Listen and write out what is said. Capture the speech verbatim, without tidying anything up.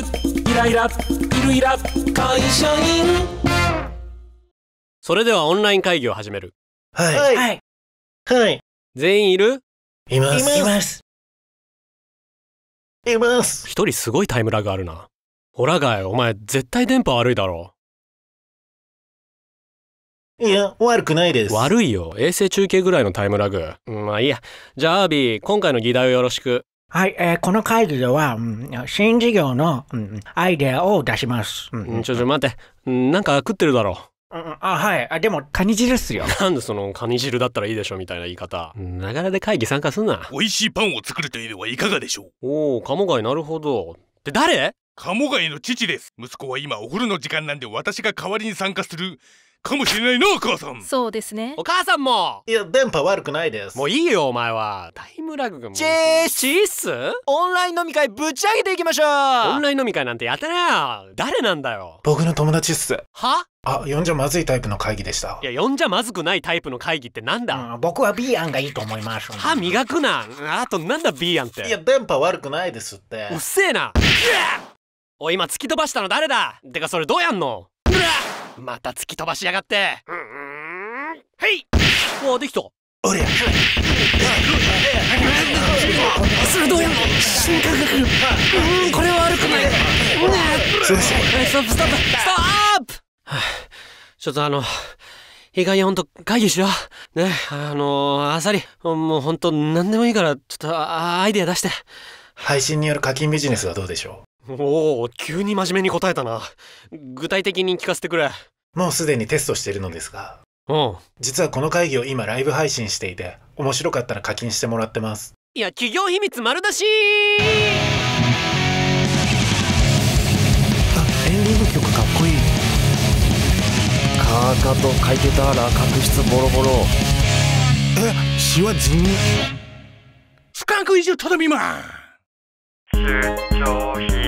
るイライラいるイラ会社員。それではオンライン会議を始める。はいはいはい。全員いる？いますいますいます。一人すごいタイムラグあるな。ほらがい、お前絶対電波悪いだろ。いや、悪くないです。悪いよ。衛星中継ぐらいのタイムラグ。まあいいや。じゃあ、アービー、今回の議題をよろしく。はい、えー、この会議では、うん、新事業の、うん、アイデアを出します。うん、ちょちょ、待って。なんか食ってるだろう。うん、あ、はい。あ、でも、カニ汁っすよ。なんでその、カニ汁だったらいいでしょみたいな言い方。ながらで会議参加すんな。美味しいパンを作るというのはいかがでしょう。おー、鴨貝なるほど。で、誰？鴨貝の父です。息子は今、お風呂の時間なんで私が代わりに参加する。かもしれないな、お母さん。そうですね。お母さんも。いや、電波悪くないです。もういいよ、お前は。タイムラグがもう。チースチース。オンライン飲み会ぶち上げていきましょう。オンライン飲み会なんてやってなよ。誰なんだよ。僕の友達っす。は？あ、呼んじゃまずいタイプの会議でした。いや、呼んじゃまずくないタイプの会議ってなんだ。うん、僕は B 案がいいと思います。歯磨くな。あとなんだ B 案って。いや、電波悪くないですって。うっせえな。おい、今突き飛ばしたの誰だ。てか、それどうやんの。また突き飛ばしやがって。うんうん、はい。おお、できた。おりゃ。それどうやんの。新感覚。うん、これは悪くない。すいません。ストップ、ストップ、ストップ。ちょっとあの、いい加減ほんと会議しろ。ね、あの、あさり、もうほんと何でもいいから、ちょっとアイデア出して。配信による課金ビジネスはどうでしょう。おお、急に真面目に答えたな。具体的に聞かせてくれ。もうすでにテストしてるのですが、うん、実はこの会議を今ライブ配信していて、面白かったら課金してもらってます。いや、企業秘密丸出し。あ、エンディング曲かっこいい。カーカとカイケターラ角質ボロボロ。え、シワジン。スカンク移住頼みます。出張費。